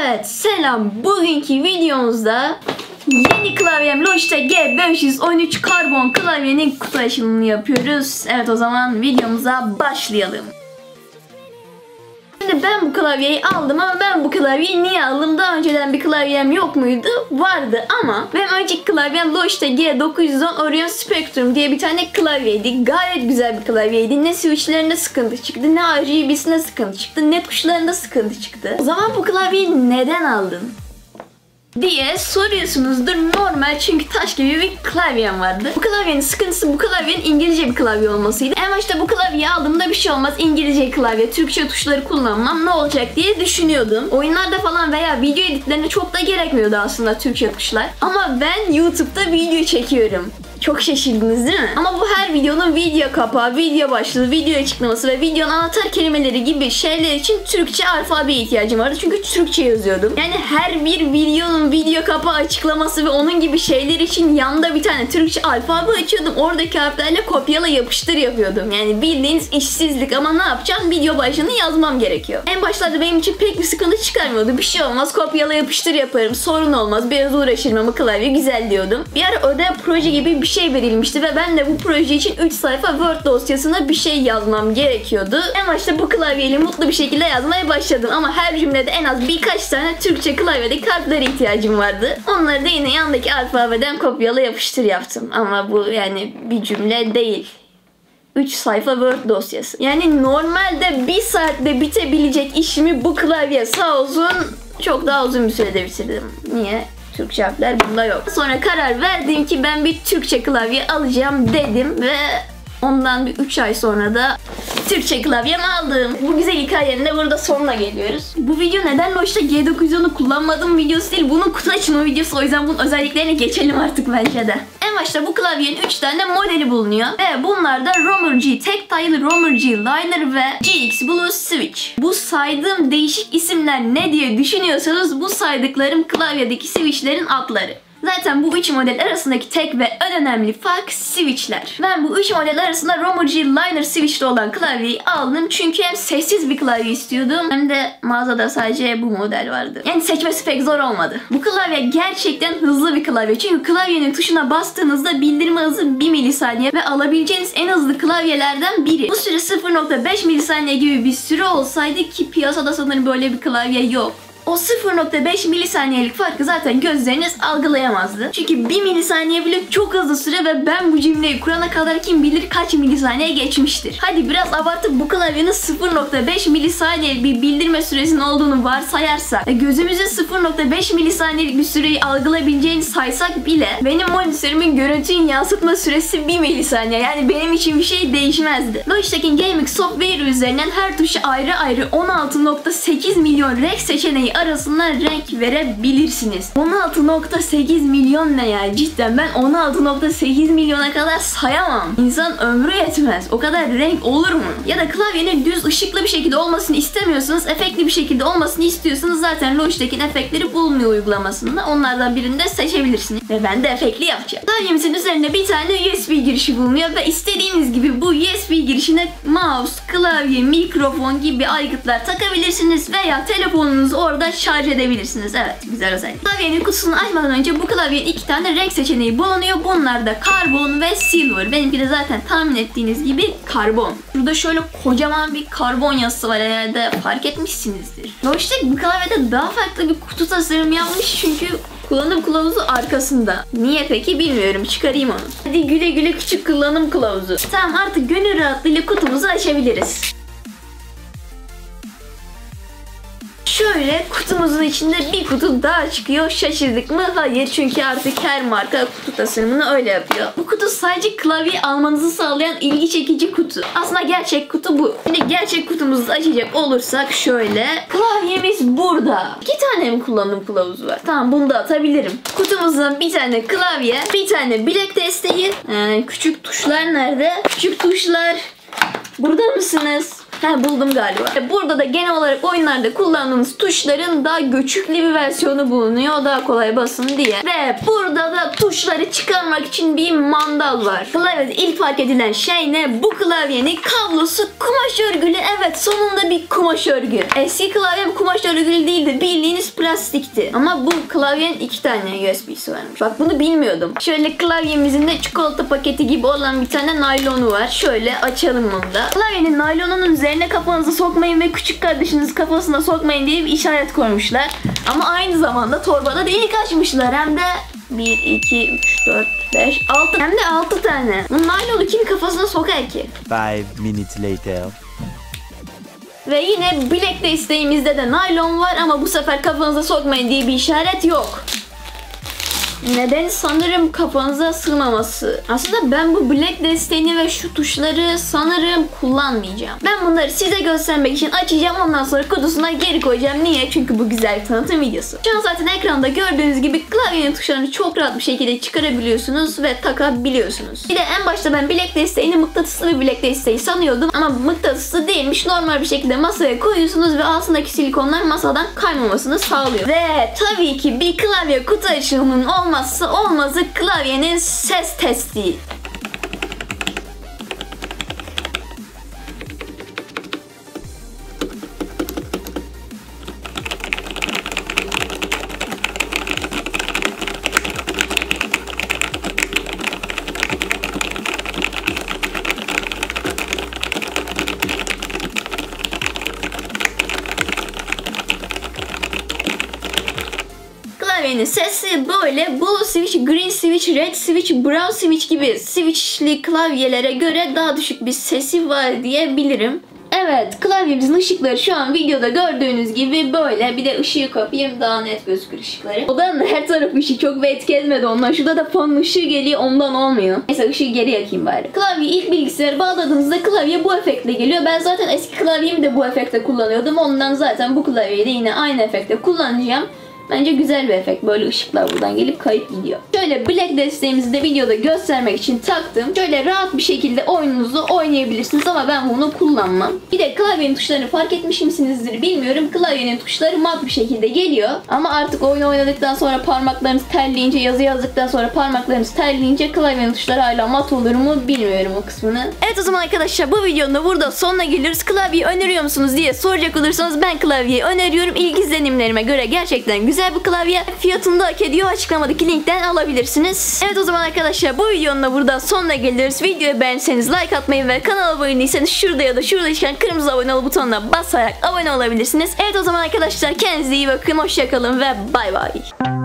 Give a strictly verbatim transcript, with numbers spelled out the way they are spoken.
Evet selam, bugünkü videomuzda yeni klavyem Logitech G beş yüz on üç Carbon klavyenin kutu açılımını yapıyoruz. Evet o zaman videomuza başlayalım. Şimdi ben bu klavyeyi aldım ama ben bu klavyeyi niye aldım? Daha önceden bir klavyem yok muydu? Vardı ama benim önceki klavyem Logitech G dokuz yüz on Orion Spectrum diye bir tane klavyeydi. Gayet güzel bir klavyeydi. Ne switchlerinde sıkıntı çıktı, ne R G B'sinde sıkıntı çıktı, ne tuşlarında sıkıntı çıktı. O zaman bu klavyeyi neden aldın diye soruyorsunuzdur. Normal, çünkü taş gibi bir klavyem vardı. Bu klavyenin sıkıntısı bu klavyenin İngilizce bir klavye olmasıydı. En başta bu klavyeyi aldığımda bir şey olmaz, İngilizce klavye, Türkçe tuşları kullanmam, ne olacak diye düşünüyordum. Oyunlarda falan veya video editlerine çok da gerekmiyordu aslında Türkçe tuşlar. Ama ben YouTube'da video çekiyorum. Çok şaşırdınız değil mi? Ama bu her videonun video kapağı, video başlığı, video açıklaması ve videonun anahtar kelimeleri gibi şeyler için Türkçe alfabeye ihtiyacım vardı. Çünkü Türkçe yazıyordum. Yani her bir videonun video kapağı, açıklaması ve onun gibi şeyler için yanında bir tane Türkçe alfabe açıyordum. Oradaki harflerle kopyala yapıştır yapıyordum. Yani bildiğiniz işsizlik, ama ne yapacağım? Video başlığını yazmam gerekiyor. En başlarda benim için pek bir sıkıntı çıkarmıyordu. Bir şey olmaz, kopyala yapıştır yaparım. Sorun olmaz. Biraz uğraşırım ama klavye güzel diyordum. Bir ara ödev proje gibi bir şey verilmişti ve ben de bu proje için üç sayfa Word dosyasına bir şey yazmam gerekiyordu. En başta bu klavyeyle mutlu bir şekilde yazmaya başladım ama her cümlede en az birkaç tane Türkçe klavyedeki harflere ihtiyacım vardı. Onları da yine yandaki alfabeden kopyala yapıştır yaptım. Ama bu yani bir cümle değil. üç sayfa Word dosyası. Yani normalde bir saatte bitebilecek işimi bu klavye sağ olsun çok daha uzun bir sürede bitirdim. Niye? Türkçe harfler bunda yok. Sonra karar verdim ki ben bir Türkçe klavye alacağım dedim ve ondan bir üç ay sonra da Türkçe klavyem aldım. Bu güzel hikayenin de burada sonuna geliyoruz. Bu video neden Logitech G dokuz yüz onu kullanmadım videosu değil, bunun kutu açma videosu. O yüzden bunun özelliklerine geçelim artık bence de. En başta bu klavyenin üç tane modeli bulunuyor ve bunlar da Romer G Tactile, Romer G Linear ve G X Blue Switch. Bu saydığım değişik isimler ne diye düşünüyorsanız bu saydıklarım klavyedeki switchlerin adları. Zaten bu üç model arasındaki tek ve en önemli fark switchler. Ben bu üç model arasında Romer G Linear switchli olan klavyeyi aldım. Çünkü hem sessiz bir klavye istiyordum hem de mağazada sadece bu model vardı. Yani seçmesi pek zor olmadı. Bu klavye gerçekten hızlı bir klavye. Çünkü klavyenin tuşuna bastığınızda bildirme hızı bir milisaniye ve alabileceğiniz en hızlı klavyelerden biri. Bu süre sıfır nokta beş milisaniye gibi bir süre olsaydı, ki piyasada sanırım böyle bir klavye yok. O sıfır nokta beş milisaniyelik farkı zaten gözleriniz algılayamazdı. Çünkü bir milisaniye bile çok hızlı süre ve ben bu cümleyi kurana kadar kim bilir kaç milisaniye geçmiştir. Hadi biraz abartıp bu klavyenin sıfır nokta beş milisaniyelik bir bildirme süresinin olduğunu varsayarsak ve gözümüzün sıfır nokta beş milisaniyelik bir süreyi algılayabileceğini saysak bile benim monitörümün görüntünün yansıtma süresi bir milisaniye. Yani benim için bir şey değişmezdi. Logitech'in Gaming Software üzerinden her tuşa ayrı ayrı on altı nokta sekiz milyon renk seçeneği arasında renk verebilirsiniz. on altı nokta sekiz milyon ne ya? Cidden ben on altı nokta sekiz milyona kadar sayamam. İnsan ömrü yetmez. O kadar renk olur mu? Ya da klavyenin düz ışıklı bir şekilde olmasını istemiyorsanız, efektli bir şekilde olmasını istiyorsanız zaten Logitech'in efektleri bulunuyor uygulamasında. Onlardan birini de seçebilirsiniz. Ve ben de efektli yapacağım. Klavyemizin üzerinde bir tane U S B girişi bulunuyor ve istediğiniz gibi bu U S B girişine mouse, klavye, mikrofon gibi aygıtlar takabilirsiniz veya telefonunuzu orada şarj edebilirsiniz. Evet, güzel özellik. Klavyenin kutusunu açmadan önce bu klavyenin iki tane renk seçeneği bulunuyor. Bunlar da karbon ve silver. Benimki de zaten tahmin ettiğiniz gibi karbon. Burada şöyle kocaman bir karbon yazısı var, herhalde fark etmişsinizdir. Logitech bu klavyede daha farklı bir kutu tasarımı yapmış çünkü kullanım kılavuzu arkasında. Niye peki bilmiyorum, çıkarayım onu. Hadi güle güle küçük kullanım kılavuzu. Tamam, artık gönül rahatlığıyla kutumuzu açabiliriz. Şöyle kutumuzun içinde bir kutu daha çıkıyor. Şaşırdık mı? Hayır, çünkü artık her marka kutu tasarımını öyle yapıyor. Bu kutu sadece klavye almanızı sağlayan ilgi çekici kutu. Aslında gerçek kutu bu. Şimdi gerçek kutumuzu açacak olursak şöyle. Klavyemiz burada. İki tane mi kullanım kılavuzu var? Tamam, bunu da atabilirim. Kutumuzdan bir tane klavye, bir tane bilek desteği. Ee, küçük tuşlar nerede? Küçük tuşlar. Burada mısınız? He, buldum galiba. Burada da genel olarak oyunlarda kullandığımız tuşların daha göçüklü bir versiyonu bulunuyor. Daha kolay basın diye. Ve burada da tuşları çıkarmak için bir mandal var. Klavyede ilk fark edilen şey ne? Bu klavyenin kablosu kumaş örgülü. Evet, sonunda bir kumaş örgü. Eski klavyem kumaş örgülü değildi. Bildiğiniz plastikti. Ama bu klavyenin iki tane U S B'si varmış. Bak, bunu bilmiyordum. Şöyle klavyemizin de çikolata paketi gibi olan bir tane naylonu var. Şöyle açalım bunu da. Klavyenin naylonunun üzerine kafanızı sokmayın ve küçük kardeşiniz kafasına sokmayın diye bir işaret koymuşlar. Ama aynı zamanda torbada delik açmışlar. Hem de bir, iki, üç, dört, beş, altı. Hem de altı tane. Bu naylonu kim kafasına sokar ki? five minutes later. Ve yine bilekte isteğimizde de naylon var ama bu sefer kafanıza sokmayın diye bir işaret yok. Neden? Sanırım kafanıza sığmaması. Aslında ben bu bilek desteğini ve şu tuşları sanırım kullanmayacağım. Ben bunları size göstermek için açacağım, ondan sonra kutusuna geri koyacağım. Niye? Çünkü bu güzel bir tanıtım videosu. Şu an zaten ekranda gördüğünüz gibi klavyenin tuşlarını çok rahat bir şekilde çıkarabiliyorsunuz ve takabiliyorsunuz. Bir de en başta ben bilek desteğini mıknatıslı bir bilek desteği sanıyordum ama mıknatıslı değilmiş. Normal bir şekilde masaya koyuyorsunuz ve altındaki silikonlar masadan kaymamasını sağlıyor. Ve tabii ki bir klavye kutu açılımının olmaması olmazsa olmazı klavyenin ses testi. Sesi böyle blue switch, green switch, red switch, brown switch gibi switchli klavyelere göre daha düşük bir sesi var diyebilirim. Evet, klavyemizin ışıkları şu an videoda gördüğünüz gibi böyle. Bir de ışığı kapayım, daha net gözükür ışıkları. Odanın her tarafı ışığı çok ve etki etmedi ondan. Şurada da fan ışığı geliyor, ondan olmuyor. Neyse, ışığı geri yakayım bari. Klavyeyi ilk bilgisayara bağladığınızda klavye bu efektle geliyor. Ben zaten eski klavyemi de bu efekte kullanıyordum. Ondan zaten bu klavyeyi de yine aynı efekte kullanacağım. Bence güzel bir efekt. Böyle ışıklar buradan gelip kayıp gidiyor. Şöyle bilek desteğimizi de videoda göstermek için taktım. Şöyle rahat bir şekilde oyununuzu oynayabilirsiniz ama ben bunu kullanmam. Bir de klavyenin tuşlarını fark etmiş misinizdir bilmiyorum. Klavyenin tuşları mat bir şekilde geliyor. Ama artık oyunu oynadıktan sonra parmaklarınız terleyince, yazı yazdıktan sonra parmaklarınız terleyince klavyenin tuşları hala mat olur mu bilmiyorum o kısmını. Evet, o zaman arkadaşlar bu videonun da burada sonuna geliyoruz. Klavyeyi öneriyor musunuz diye soracak olursanız ben klavyeyi öneriyorum. İlk izlenimlerime göre gerçekten güzel. Güzel bir klavye, fiyatını da hak ediyor. Açıklamadaki linkten alabilirsiniz. Evet, o zaman arkadaşlar bu videonun da burada sonuna geliyoruz. Videoyu beğenseniz like atmayı ve kanala abone değilseniz şurada ya da şurada çıkan kırmızı abone ol butonuna basarak abone olabilirsiniz. Evet, o zaman arkadaşlar kendinize iyi bakın. Hoşçakalın ve bay bay.